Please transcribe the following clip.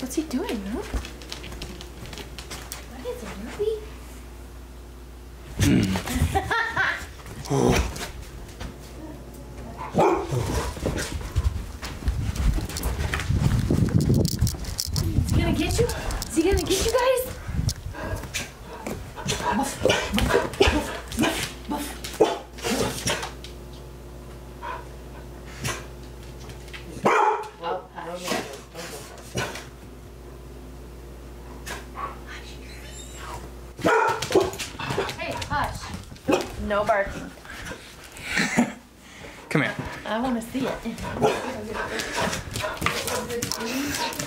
What's he doing, Luke? What is it, Luke? Oh. Is he gonna get you? Is he gonna get you guys? Buff, buff, buff, buff, buff, buff. Oh, I don't know. No barking. Come here. I want to see it.